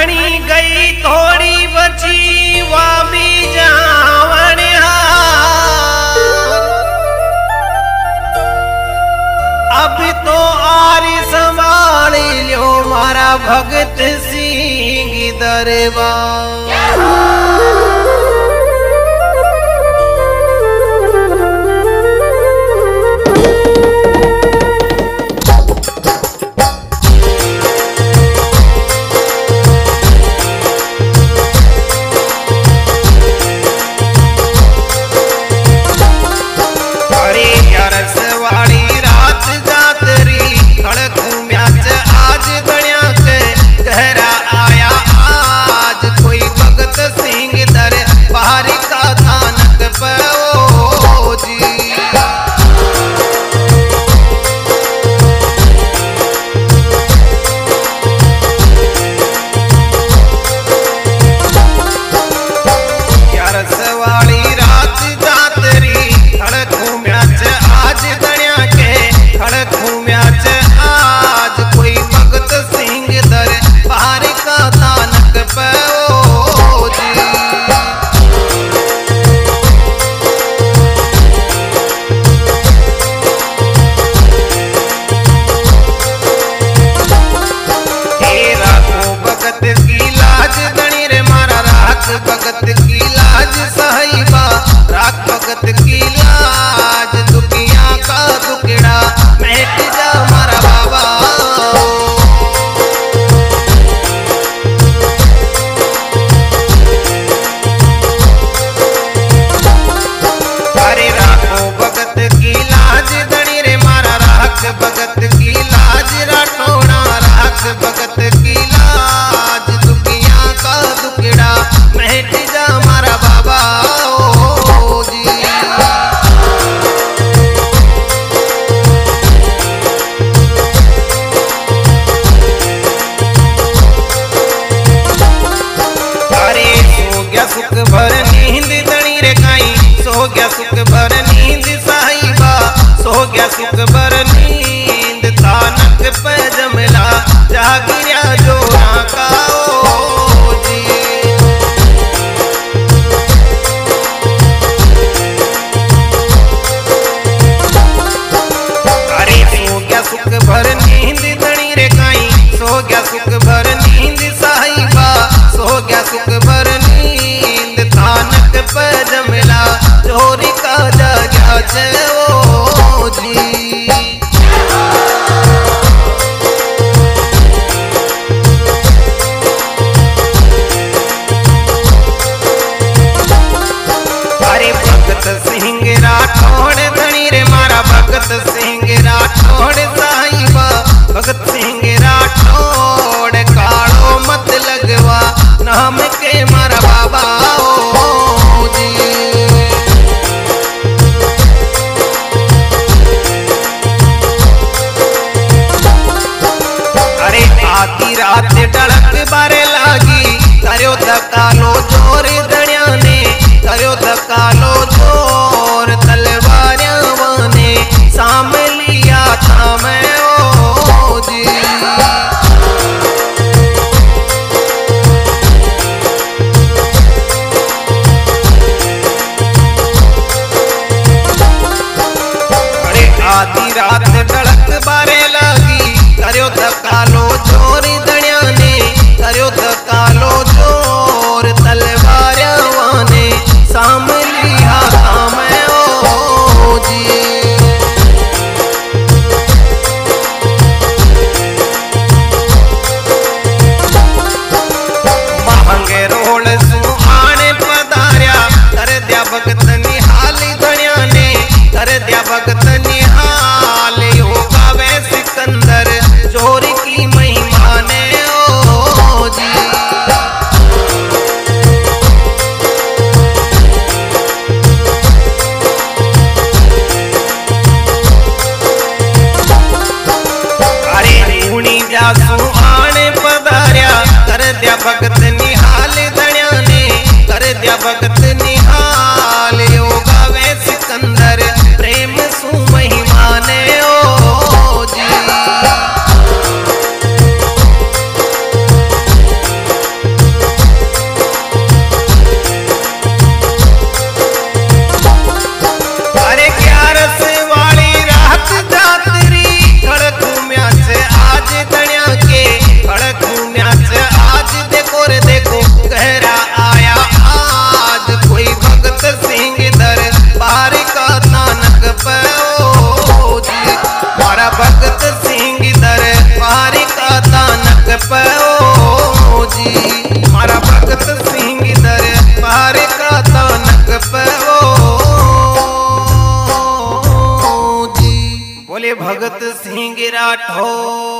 घणी गई थोड़ी बची वामी जावण अब तो आरी संभाली लो मारा भगत सिंह दरबार। भगत निहाल योगा वे सिकंदर प्रेम सु महिमा ने। गिरा ठो।